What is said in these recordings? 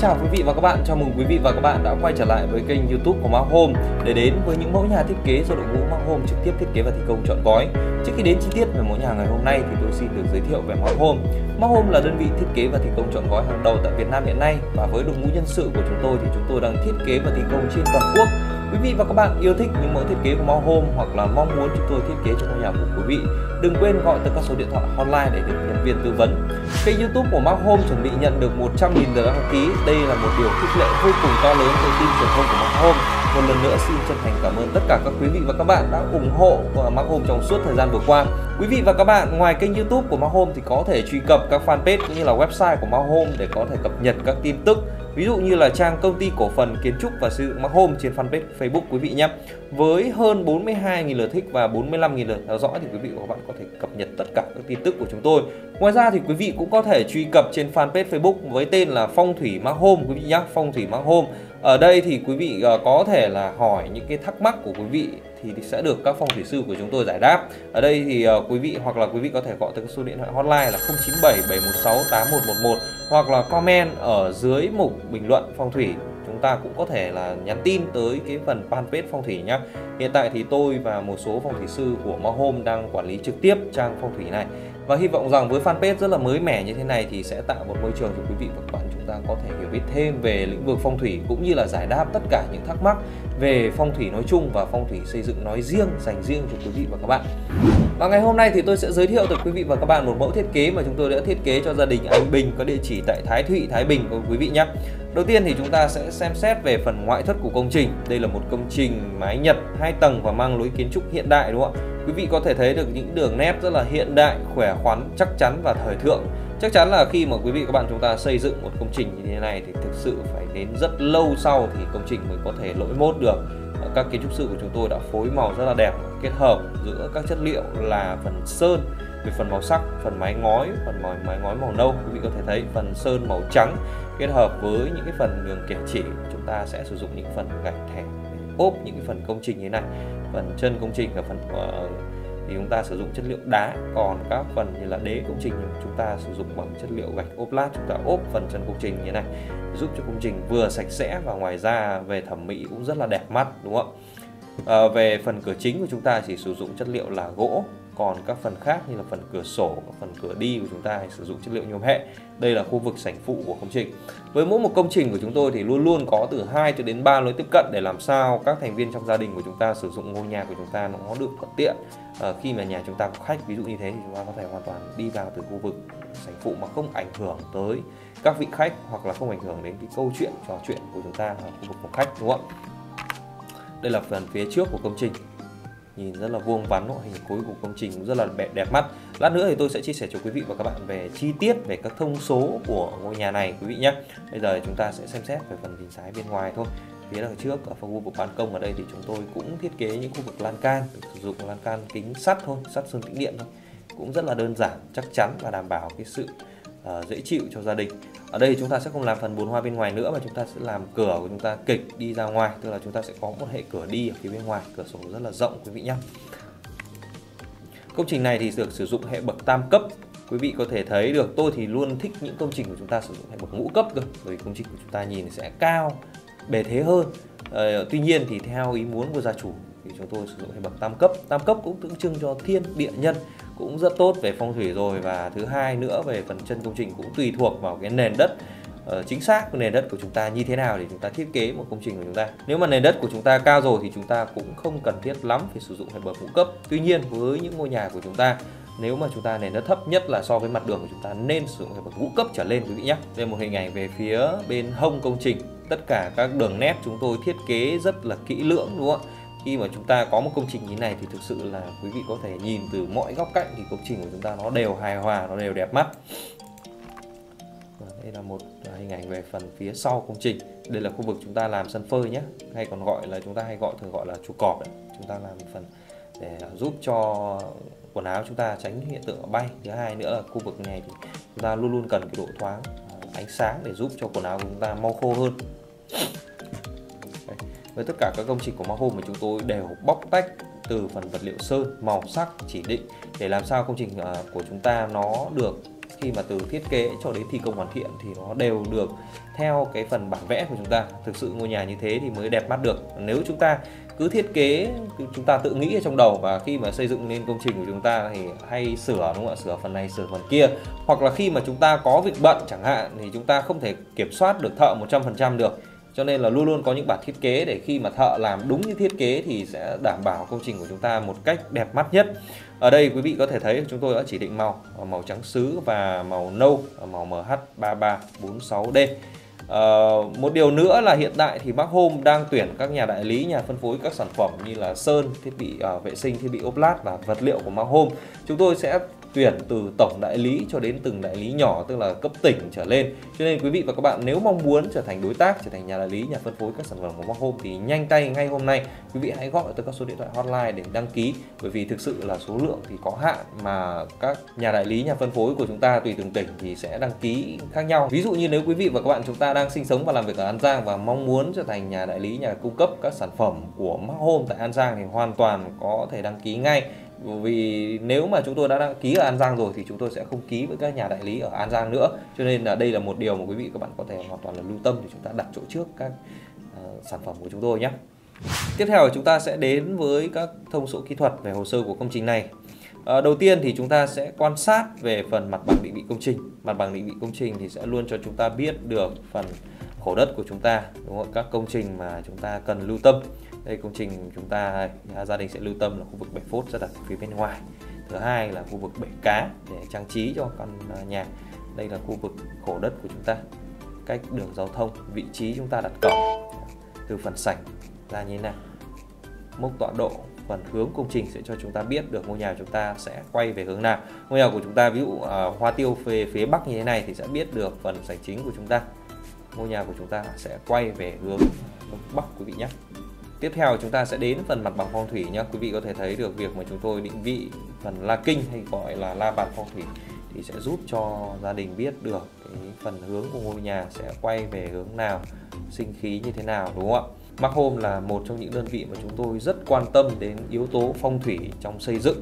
Chào quý vị và các bạn, chào mừng quý vị và các bạn đã quay trở lại với kênh YouTube của Mark Home để đến với những mẫu nhà thiết kế do đội ngũ Mark Home trực tiếp thiết kế và thi công trọn gói. Trước khi đến chi tiết về mẫu nhà ngày hôm nay thì tôi xin được giới thiệu về Mark Home. Mark Home là đơn vị thiết kế và thi công trọn gói hàng đầu tại Việt Nam hiện nay, và với đội ngũ nhân sự của chúng tôi thì chúng tôi đang thiết kế và thi công trên toàn quốc. Quý vị và các bạn yêu thích những mẫu thiết kế của Mark Home hoặc là mong muốn chúng tôi thiết kế cho ngôi nhà của quý vị, đừng quên gọi tới các số điện thoại hotline để được nhân viên tư vấn. Kênh YouTube của Mark Home chuẩn bị nhận được 100.000 lượt đăng ký. Đây là một điều khích lệ vô cùng to lớn với team truyền thông của Mark Home. Một lần nữa xin chân thành cảm ơn tất cả các quý vị và các bạn đã ủng hộ Mark Home trong suốt thời gian vừa qua. Quý vị và các bạn, ngoài kênh YouTube của Mark Home thì có thể truy cập các fanpage cũng như là website của Mark Home để có thể cập nhật các tin tức. Ví dụ như là trang công ty cổ phần kiến trúc và xây dựng Mark Home trên fanpage Facebook quý vị nhé. Với hơn 42.000 lượt thích và 45.000 lượt theo dõi thì quý vị và các bạn có thể cập nhật tất cả các tin tức của chúng tôi. Ngoài ra thì quý vị cũng có thể truy cập trên fanpage Facebook với tên là Phong Thủy Mark Home quý vị nhé, Phong Thủy Mark Home. Ở đây thì quý vị có thể là hỏi những cái thắc mắc của quý vị thì sẽ được các phong thủy sư của chúng tôi giải đáp. Ở đây thì quý vị có thể gọi tới số điện thoại hotline là 0977168111 hoặc là comment ở dưới mục bình luận phong thủy. Chúng ta cũng có thể là nhắn tin tới cái phần fanpage phong thủy nhé. Hiện tại thì tôi và một số phong thủy sư của Mark Home đang quản lý trực tiếp trang phong thủy này, và hy vọng rằng với fanpage rất là mới mẻ như thế này thì sẽ tạo một môi trường cho quý vị và các bạn chúng ta có thể hiểu biết thêm về lĩnh vực phong thủy cũng như là giải đáp tất cả những thắc mắc về phong thủy nói chung và phong thủy xây dựng nói riêng, dành riêng cho quý vị và các bạn. Và ngày hôm nay thì tôi sẽ giới thiệu tới quý vị và các bạn một mẫu thiết kế mà chúng tôi đã thiết kế cho gia đình anh Bình, có địa chỉ tại Thái Thụy, Thái Bình của quý vị nhé. Đầu tiên thì chúng ta sẽ xem xét về phần ngoại thất của công trình. Đây là một công trình mái Nhật 2 tầng và mang lối kiến trúc hiện đại, đúng không ạ? Quý vị có thể thấy được những đường nét rất là hiện đại, khỏe khoắn, chắc chắn và thời thượng. Chắc chắn là khi mà quý vị các bạn chúng ta xây dựng một công trình như thế này thì thực sự phải đến rất lâu sau thì công trình mới có thể lỗi mốt được. Các kiến trúc sư của chúng tôi đã phối màu rất là đẹp, kết hợp giữa các chất liệu là phần sơn về phần màu sắc, phần mái ngói màu nâu. Quý vị có thể thấy phần sơn màu trắng kết hợp với những cái phần đường kẻ chỉ. Chúng ta sẽ sử dụng những phần gạch thẻ ốp những cái phần công trình như thế này, phần chân công trình và phần thì chúng ta sử dụng chất liệu đá, còn các phần như là đế công trình chúng ta sử dụng bằng chất liệu gạch ốp lát. Chúng ta ốp phần chân công trình như thế này giúp cho công trình vừa sạch sẽ và ngoài ra về thẩm mỹ cũng rất là đẹp mắt, đúng không ạ? Về phần cửa chính của chúng ta chỉ sử dụng chất liệu là gỗ, còn các phần khác như là phần cửa sổ, phần cửa đi của chúng ta sử dụng chất liệu nhôm hệ. Đây là khu vực sảnh phụ của công trình. Với mỗi một công trình của chúng tôi thì luôn luôn có từ 2 cho đến 3 lối tiếp cận để làm sao các thành viên trong gia đình của chúng ta sử dụng ngôi nhà của chúng ta nó được thuận tiện. Khi mà nhà chúng ta có khách ví dụ như thế thì chúng ta có thể hoàn toàn đi vào từ khu vực sảnh phụ mà không ảnh hưởng tới các vị khách hoặc là không ảnh hưởng đến cái câu chuyện trò chuyện của chúng ta ở khu vực phòng khách, đúng không ạ? Đây là phần phía trước của công trình. Nhìn rất là vuông vắn, hình khối của công trình cũng rất là đẹp mắt. Lát nữa thì tôi sẽ chia sẻ cho quý vị và các bạn về chi tiết về các thông số của ngôi nhà này quý vị nhé. Bây giờ chúng ta sẽ xem xét về phần hình thái bên ngoài thôi. Phía đằng trước ở khu vực ban công ở đây thì chúng tôi cũng thiết kế những khu vực lan can, sử dụng lan can kính sắt thôi, sắt sơn tĩnh điện thôi. Cũng rất là đơn giản, chắc chắn và đảm bảo cái sự dễ chịu cho gia đình. Ở đây chúng ta sẽ không làm phần bồn hoa bên ngoài nữa mà chúng ta sẽ làm cửa của chúng ta kịch đi ra ngoài, tức là chúng ta sẽ có một hệ cửa đi ở phía bên ngoài, cửa sổ rất là rộng quý vị nhé. Công trình này thì được sử dụng hệ bậc tam cấp. Quý vị có thể thấy được tôi thì luôn thích những công trình của chúng ta sử dụng hệ bậc ngũ cấp cơ, bởi vì công trình của chúng ta nhìn sẽ cao, bề thế hơn. Tuy nhiên thì theo ý muốn của gia chủ thì chúng tôi sử dụng hệ bậc tam cấp. Tam cấp cũng tượng trưng cho thiên địa nhân, cũng rất tốt về phong thủy rồi, và thứ hai nữa về phần chân công trình cũng tùy thuộc vào cái nền đất chính xác của nền đất của chúng ta như thế nào để chúng ta thiết kế một công trình của chúng ta. Nếu mà nền đất của chúng ta cao rồi thì chúng ta cũng không cần thiết lắm phải sử dụng hệ bậc ngũ cấp. Tuy nhiên với những ngôi nhà của chúng ta, nếu mà chúng ta nền đất thấp nhất là so với mặt đường của chúng ta nên sử dụng hệ bậc ngũ cấp trở lên quý vị nhé. Đây là một hình ảnh về phía bên hông công trình. Tất cả các đường nét chúng tôi thiết kế rất là kỹ lưỡng, đúng không ạ? Khi mà chúng ta có một công trình như này thì thực sự là quý vị có thể nhìn từ mọi góc cạnh thì công trình của chúng ta nó đều hài hòa, nó đều đẹp mắt. Đây là một hình ảnh về phần phía sau công trình. Đây là khu vực chúng ta làm sân phơi nhé, hay còn gọi là chúng ta thường gọi là trụ cọp đấy. Chúng ta làm phần để giúp cho quần áo chúng ta tránh hiện tượng bay. Thứ hai nữa là khu vực này thì chúng ta luôn luôn cần cái độ thoáng ánh sáng để giúp cho quần áo của chúng ta mau khô hơn. Đấy. Với tất cả các công trình của Mark Home mà chúng tôi đều bóc tách từ phần vật liệu sơn, màu sắc, chỉ định để làm sao công trình của chúng ta nó được, khi mà từ thiết kế cho đến thi công hoàn thiện thì nó đều được theo cái phần bản vẽ của chúng ta. Thực sự ngôi nhà như thế thì mới đẹp mắt được. Nếu chúng ta cứ thiết kế, chúng ta tự nghĩ ở trong đầu và khi mà xây dựng nên công trình của chúng ta thì hay sửa, đúng không ạ? Sửa phần này, sửa phần kia. Hoặc là khi mà chúng ta có việc bận chẳng hạn thì chúng ta không thể kiểm soát được thợ 100% được. Cho nên là luôn luôn có những bản thiết kế để khi mà thợ làm đúng như thiết kế thì sẽ đảm bảo công trình của chúng ta một cách đẹp mắt nhất. Ở đây quý vị có thể thấy chúng tôi đã chỉ định màu, màu trắng sứ và màu nâu, màu MH3346D. Một điều nữa là hiện tại thì Mark Home đang tuyển các nhà đại lý, nhà phân phối các sản phẩm như là sơn, thiết bị vệ sinh, thiết bị ốp lát và vật liệu của Mark Home. Chúng tôi sẽ tuyển từ tổng đại lý cho đến từng đại lý nhỏ, tức là cấp tỉnh trở lên. Cho nên quý vị và các bạn nếu mong muốn trở thành đối tác, trở thành nhà đại lý, nhà phân phối các sản phẩm của Mark Home thì nhanh tay ngay hôm nay quý vị hãy gọi tới các số điện thoại hotline để đăng ký, bởi vì thực sự là số lượng thì có hạn mà các nhà đại lý, nhà phân phối của chúng ta tùy từng tỉnh thì sẽ đăng ký khác nhau. Ví dụ như nếu quý vị và các bạn chúng ta đang sinh sống và làm việc ở An Giang và mong muốn trở thành nhà đại lý, nhà cung cấp các sản phẩm của Mark Home tại An Giang thì hoàn toàn có thể đăng ký ngay. Vì nếu mà chúng tôi đã đăng ký ở An Giang rồi thì chúng tôi sẽ không ký với các nhà đại lý ở An Giang nữa. Cho nên là đây là một điều mà quý vị các bạn có thể hoàn toàn là lưu tâm để chúng ta đặt chỗ trước các sản phẩm của chúng tôi nhé. Tiếp theo là chúng ta sẽ đến với các thông số kỹ thuật về hồ sơ của công trình này. Đầu tiên thì chúng ta sẽ quan sát về phần mặt bằng định vị công trình. Mặt bằng định vị công trình thì sẽ luôn cho chúng ta biết được phần khổ đất của chúng ta, đúng không? Các công trình mà chúng ta cần lưu tâm. Đây, công trình chúng ta, gia đình sẽ lưu tâm là khu vực bể phốt sẽ đặt phía bên ngoài. Thứ hai là khu vực bể cá để trang trí cho căn nhà. Đây là khu vực khổ đất của chúng ta. Cách đường giao thông, vị trí chúng ta đặt cổng từ phần sảnh ra như thế này. Mốc tọa độ, phần hướng công trình sẽ cho chúng ta biết được ngôi nhà chúng ta sẽ quay về hướng nào. Ngôi nhà của chúng ta ví dụ hoa tiêu về phía bắc như thế này thì sẽ biết được phần sảnh chính của chúng ta. Ngôi nhà của chúng ta sẽ quay về hướng bắc quý vị nhé. Tiếp theo chúng ta sẽ đến phần mặt bằng phong thủy nhé. Quý vị có thể thấy được việc mà chúng tôi định vị phần la kinh hay gọi là la bàn phong thủy thì sẽ giúp cho gia đình biết được cái phần hướng của ngôi nhà sẽ quay về hướng nào, sinh khí như thế nào, đúng không ạ? Mark Home là một trong những đơn vị mà chúng tôi rất quan tâm đến yếu tố phong thủy trong xây dựng.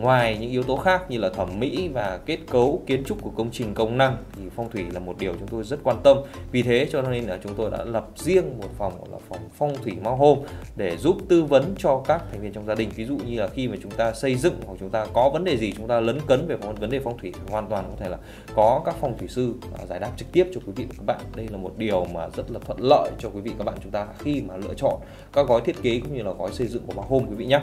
Ngoài những yếu tố khác như là thẩm mỹ và kết cấu kiến trúc của công trình công năng thì phong thủy là một điều chúng tôi rất quan tâm. Vì thế cho nên là chúng tôi đã lập riêng một phòng gọi là phòng phong thủy Mark Home để giúp tư vấn cho các thành viên trong gia đình. Ví dụ như là khi mà chúng ta xây dựng hoặc chúng ta có vấn đề gì chúng ta lấn cấn về vấn đề phong thủy, hoàn toàn có thể là có các phong thủy sư giải đáp trực tiếp cho quý vị và các bạn. Đây là một điều mà rất là thuận lợi cho quý vị và các bạn chúng ta khi mà lựa chọn các gói thiết kế cũng như là gói xây dựng của Mark Home quý vị nhé.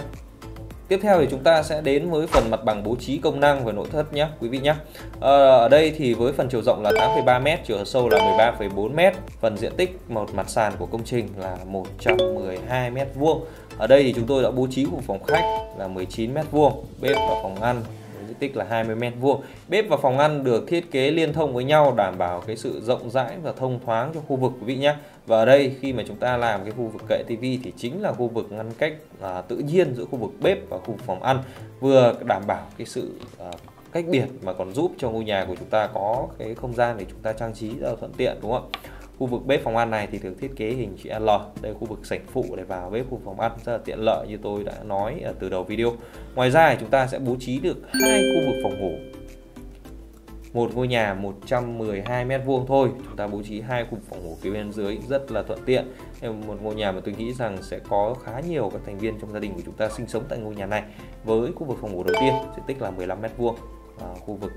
Tiếp theo thì chúng ta sẽ đến với phần mặt bằng bố trí công năng và nội thất nhé quý vị nhé. Ở đây thì với phần chiều rộng là 8,3m, chiều sâu là 13,4m. Phần diện tích một mặt sàn của công trình là 112m². Ở đây thì chúng tôi đã bố trí của phòng khách là 19m², bếp và phòng ăn diện tích là 20m². Bếp và phòng ăn được thiết kế liên thông với nhau, đảm bảo cái sự rộng rãi và thông thoáng cho khu vực quý vị nhé. Và ở đây khi mà chúng ta làm cái khu vực kệ tivi thì chính là khu vực ngăn cách tự nhiên giữa khu vực bếp và khu vực phòng ăn, vừa đảm bảo cái sự cách biệt mà còn giúp cho ngôi nhà của chúng ta có cái không gian để chúng ta trang trí rất là thuận tiện, đúng không ạ? Khu vực bếp phòng ăn này thì được thiết kế hình chữ L. Đây là khu vực sảnh phụ để vào bếp, khu phòng ăn rất là tiện lợi như tôi đã nói ở từ đầu video. Ngoài ra thì chúng ta sẽ bố trí được 2 khu vực phòng ngủ. Một ngôi nhà 112m² thôi, chúng ta bố trí 2 khu vực phòng ngủ phía bên dưới rất là thuận tiện. Một ngôi nhà mà tôi nghĩ rằng sẽ có khá nhiều các thành viên trong gia đình của chúng ta sinh sống tại ngôi nhà này. Với khu vực phòng ngủ đầu tiên diện tích là 15m², khu vực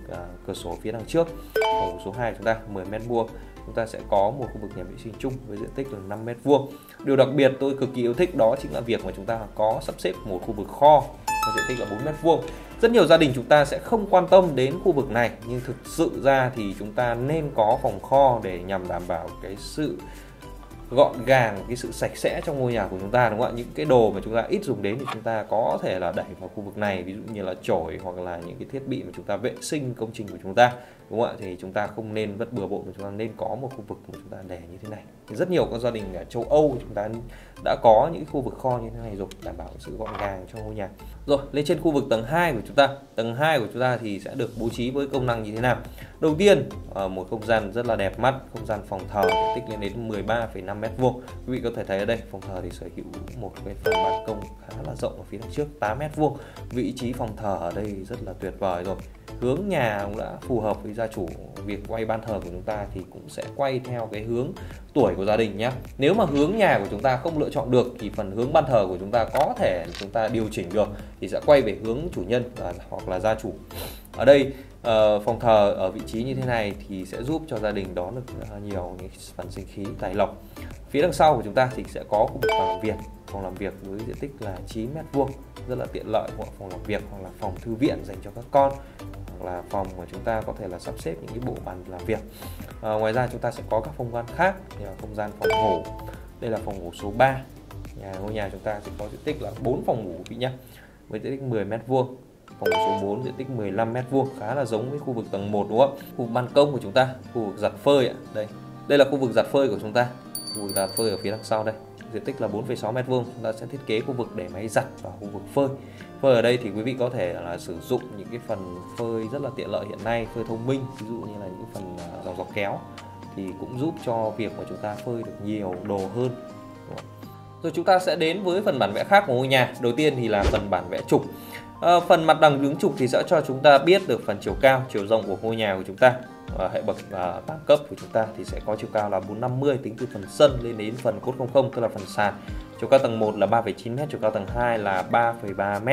cửa sổ phía đằng trước. Phòng ngủ số 2 chúng ta 10m². Chúng ta sẽ có một khu vực nhà vệ sinh chung với diện tích là 5m². Điều đặc biệt tôi cực kỳ yêu thích đó chính là việc mà chúng ta có sắp xếp một khu vực kho với diện tích là 4m². Rất nhiều gia đình chúng ta sẽ không quan tâm đến khu vực này, nhưng thực sự ra thì chúng ta nên có phòng kho để nhằm đảm bảo cái sự gọn gàng, cái sự sạch sẽ trong ngôi nhà của chúng ta, đúng không ạ? Những cái đồ mà chúng ta ít dùng đến thì chúng ta có thể là đẩy vào khu vực này, ví dụ như là chổi hoặc là những cái thiết bị mà chúng ta vệ sinh công trình của chúng ta, đúng không ạ? Thì chúng ta không nên vứt bừa bộn, mà chúng ta nên có một khu vực mà chúng ta để như thế này. Rất nhiều các gia đình ở châu Âu chúng ta đã có những khu vực kho như thế này rồi, đảm bảo sự gọn gàng cho ngôi nhà. Rồi, lên trên khu vực tầng 2 của chúng ta. Tầng 2 của chúng ta thì sẽ được bố trí với công năng như thế nào? Đầu tiên, một không gian rất là đẹp mắt, không gian phòng thờ tích lên đến 13,5 m². Quý vị có thể thấy ở đây, phòng thờ thì sở hữu một cái phần ban công khá là rộng ở phía đằng trước, 8 m². Vị trí phòng thờ ở đây rất là tuyệt vời rồi. Hướng nhà cũng đã phù hợp với gia chủ, việc quay ban thờ của chúng ta thì cũng sẽ quay theo cái hướng tuổi của gia đình nhé. Nếu mà hướng nhà của chúng ta không lựa chọn được thì phần hướng ban thờ của chúng ta có thể chúng ta điều chỉnh được, thì sẽ quay về hướng chủ nhân hoặc là gia chủ. Ở đây phòng thờ ở vị trí như thế này thì sẽ giúp cho gia đình đón được nhiều những phần sinh khí tài lộc. Phía đằng sau của chúng ta thì sẽ có khu vực làm việc, phòng làm việc với diện tích là 9 m², rất là tiện lợi, hoặc phòng làm việc hoặc là phòng thư viện dành cho các con, hoặc là phòng mà chúng ta có thể là sắp xếp những cái bộ bàn làm việc. Ngoài ra chúng ta sẽ có các không gian khác, như là không gian phòng ngủ. Đây là phòng ngủ số 3. Ngôi nhà chúng ta sẽ có diện tích là 4 phòng ngủ quý nhá, với diện tích 10 m². Phòng số 4 diện tích 15 m², khá là giống với khu vực tầng 1, đúng không? Khu vực ban công của chúng ta, khu vực giặt phơi ạ. Đây là khu vực giặt phơi của chúng ta. Khu vực giặt phơi ở phía đằng sau đây, diện tích là 4,6 m². Chúng ta sẽ thiết kế khu vực để máy giặt và khu vực phơi. Phơi ở đây thì quý vị có thể là sử dụng những cái phần phơi rất là tiện lợi hiện nay, phơi thông minh, ví dụ như là những phần dò kéo thì cũng giúp cho việc mà chúng ta phơi được nhiều đồ hơn. Rồi chúng ta sẽ đến với phần bản vẽ khác của ngôi nhà. Đầu tiên thì là phần bản vẽ trục. Phần mặt đằng đứng trục thì sẽ cho chúng ta biết được phần chiều cao, chiều rộng của ngôi nhà của chúng ta. Hệ bậc 8 cấp của chúng ta thì sẽ có chiều cao là 450 tính từ phần sân lên đến phần cốt 00, tức là phần sàn. Chiều cao tầng 1 là 3,9 m, chiều cao tầng 2 là 3,3 m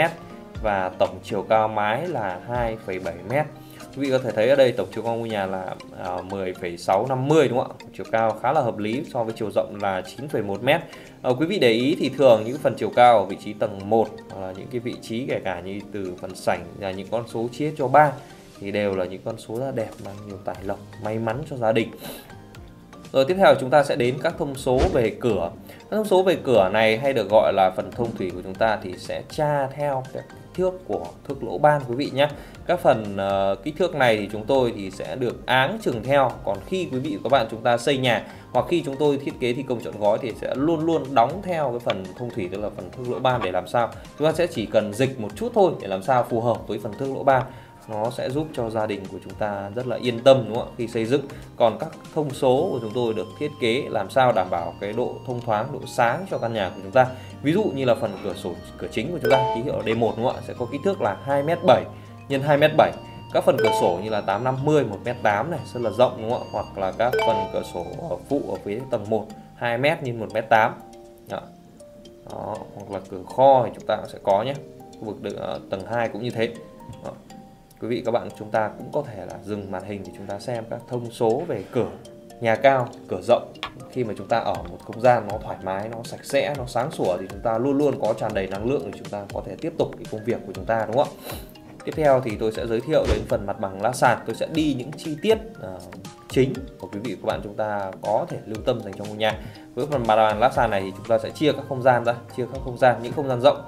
và tổng chiều cao mái là 2,7 m. Quý vị có thể thấy ở đây tổng chiều cao ngôi nhà là 10,650, đúng không ạ? Chiều cao khá là hợp lý so với chiều rộng là 9,1 m. Quý vị để ý thì thường những phần chiều cao ở vị trí tầng 1 là những cái vị trí kể cả như từ phần sảnh là những con số chia cho 3 thì đều là những con số rất đẹp, mang nhiều tài lộc, may mắn cho gia đình. Rồi tiếp theo chúng ta sẽ đến các thông số về cửa. Các thông số về cửa này hay được gọi là phần thông thủy của chúng ta thì sẽ tra theo các kích thước của thước lỗ ban quý vị nhé. Các phần kích thước này thì chúng tôi thì sẽ được áng chừng theo. Còn khi quý vị và các bạn chúng ta xây nhà hoặc khi chúng tôi thiết kế thi công trọn gói thì sẽ luôn luôn đóng theo cái phần thông thủy, tức là phần thước lỗ ban, để làm sao chúng ta sẽ chỉ cần dịch một chút thôi để làm sao phù hợp với phần thước lỗ ban. Nó sẽ giúp cho gia đình của chúng ta rất là yên tâm, đúng không ạ, khi xây dựng. Còn các thông số của chúng tôi được thiết kế làm sao đảm bảo cái độ thông thoáng, độ sáng cho căn nhà của chúng ta. Ví dụ như là phần cửa sổ, cửa chính của chúng ta, ký hiệu D1, đúng không ạ, sẽ có kích thước là 2,7 x 2,7 m. Các phần cửa sổ như là 850, 1,8 m này rất là rộng, đúng không ạ, hoặc là các phần cửa sổ phụ ở phía tầng 1 2 m x 1,8 m. Đó, hoặc là cửa kho thì chúng ta cũng sẽ có nhé, khu vực tầng 2 cũng như thế. Đó. Quý vị các bạn chúng ta cũng có thể là dừng màn hình để chúng ta xem các thông số về cửa. Nhà cao, cửa rộng, khi mà chúng ta ở một không gian nó thoải mái, nó sạch sẽ, nó sáng sủa thì chúng ta luôn luôn có tràn đầy năng lượng để chúng ta có thể tiếp tục cái công việc của chúng ta, đúng không ạ? Tiếp theo thì tôi sẽ giới thiệu đến phần mặt bằng la sàn. Tôi sẽ đi những chi tiết chính của quý vị các bạn chúng ta có thể lưu tâm dành cho ngôi nhà. Với phần mặt bằng la sàn này thì chúng ta sẽ chia các không gian ra, chia các không gian, những không gian rộng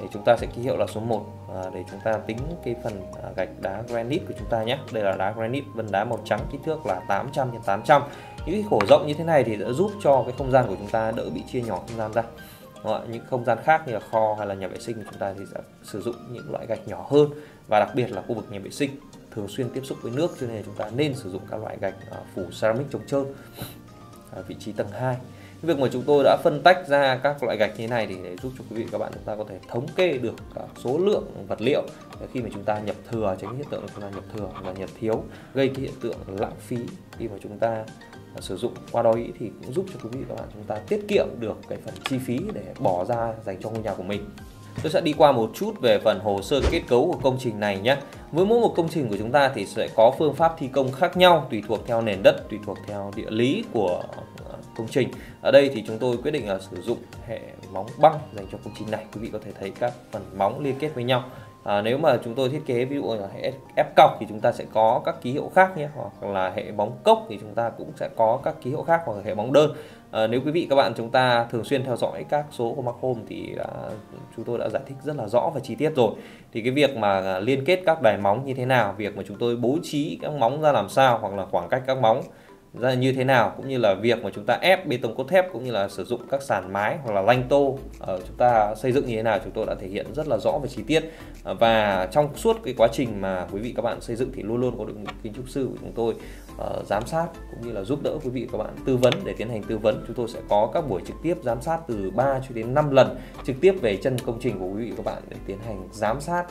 thì chúng ta sẽ ký hiệu là số 1 để chúng ta tính cái phần gạch đá granite của chúng ta nhé. Đây là đá granite, vân đá màu trắng, kích thước là 800 x 800. Những cái khổ rộng như thế này thì đã giúp cho cái không gian của chúng ta đỡ bị chia nhỏ không gian ra. Những không gian khác như là kho hay là nhà vệ sinh của chúng ta thì sẽ sử dụng những loại gạch nhỏ hơn, và đặc biệt là khu vực nhà vệ sinh thường xuyên tiếp xúc với nước, cho nên chúng ta nên sử dụng các loại gạch phủ ceramic chống trơn. Vị trí tầng 2, việc mà chúng tôi đã phân tách ra các loại gạch như thế này thì để giúp cho quý vị các bạn chúng ta có thể thống kê được cả số lượng vật liệu khi mà chúng ta nhập thừa, tránh hiện tượng chúng ta nhập thừa và nhập thiếu, gây cái hiện tượng lãng phí khi mà chúng ta sử dụng. Qua đó ý thì cũng giúp cho quý vị các bạn chúng ta tiết kiệm được cái phần chi phí để bỏ ra dành cho ngôi nhà của mình. Tôi sẽ đi qua một chút về phần hồ sơ kết cấu của công trình này nhé. Với mỗi một công trình của chúng ta thì sẽ có phương pháp thi công khác nhau, tùy thuộc theo nền đất, tùy thuộc theo địa lý của công trình. Ở đây thì chúng tôi quyết định là sử dụng hệ móng băng dành cho công trình này. Quý vị có thể thấy các phần móng liên kết với nhau Nếu mà chúng tôi thiết kế ví dụ là hệ ép cọc thì chúng ta sẽ có các ký hiệu khác nhé, hoặc là hệ bóng cốc thì chúng ta cũng sẽ có các ký hiệu khác, hoặc là hệ bóng đơn. Nếu quý vị các bạn chúng ta thường xuyên theo dõi các số của Mark Home thì chúng tôi đã giải thích rất là rõ và chi tiết rồi. Thì cái việc mà liên kết các đài móng như thế nào, việc mà chúng tôi bố trí các móng ra làm sao, hoặc là khoảng cách các móng ra như thế nào, cũng như là việc mà chúng ta ép bê tông cốt thép, cũng như là sử dụng các sàn mái hoặc là lanh tô chúng ta xây dựng như thế nào, chúng tôi đã thể hiện rất là rõ và chi tiết. Và trong suốt cái quá trình mà quý vị các bạn xây dựng thì luôn luôn có đội ngũ kiến trúc sư của chúng tôi giám sát cũng như là giúp đỡ quý vị các bạn tư vấn. Để tiến hành tư vấn, chúng tôi sẽ có các buổi trực tiếp giám sát từ 3 cho đến 5 lần trực tiếp về chân công trình của quý vị các bạn, để tiến hành giám sát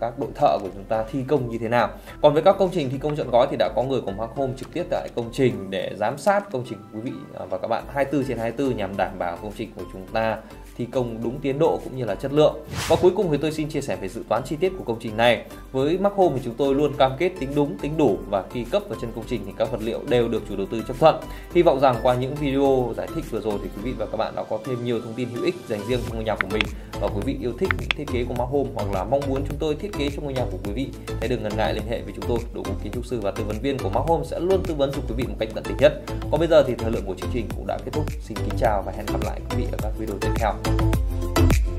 các đội thợ của chúng ta thi công như thế nào. Còn với các công trình thi công trọn gói thì đã có người của Mark Home trực tiếp tại công trình để giám sát công trình của quý vị và các bạn 24/24 nhằm đảm bảo công trình của chúng ta thi công đúng tiến độ cũng như là chất lượng. Và cuối cùng thì tôi xin chia sẻ về dự toán chi tiết của công trình này. Với Mark Home thì chúng tôi luôn cam kết tính đúng, tính đủ, và khi cấp vào chân công trình thì các vật liệu đều được chủ đầu tư chấp thuận. Hy vọng rằng qua những video giải thích vừa rồi thì quý vị và các bạn đã có thêm nhiều thông tin hữu ích dành riêng cho ngôi nhà của mình. Và quý vị yêu thích những thiết kế của Mark Home hoặc là mong muốn chúng tôi thiết kế cho ngôi nhà của quý vị, hãy đừng ngần ngại liên hệ với chúng tôi. Đội ngũ kiến trúc sư và tư vấn viên của Mark Home sẽ luôn tư vấn giúp quý vị một cách tận tình nhất. Còn bây giờ thì thời lượng của chương trình cũng đã kết thúc. Xin kính chào và hẹn gặp lại quý vị ở các video tiếp theo.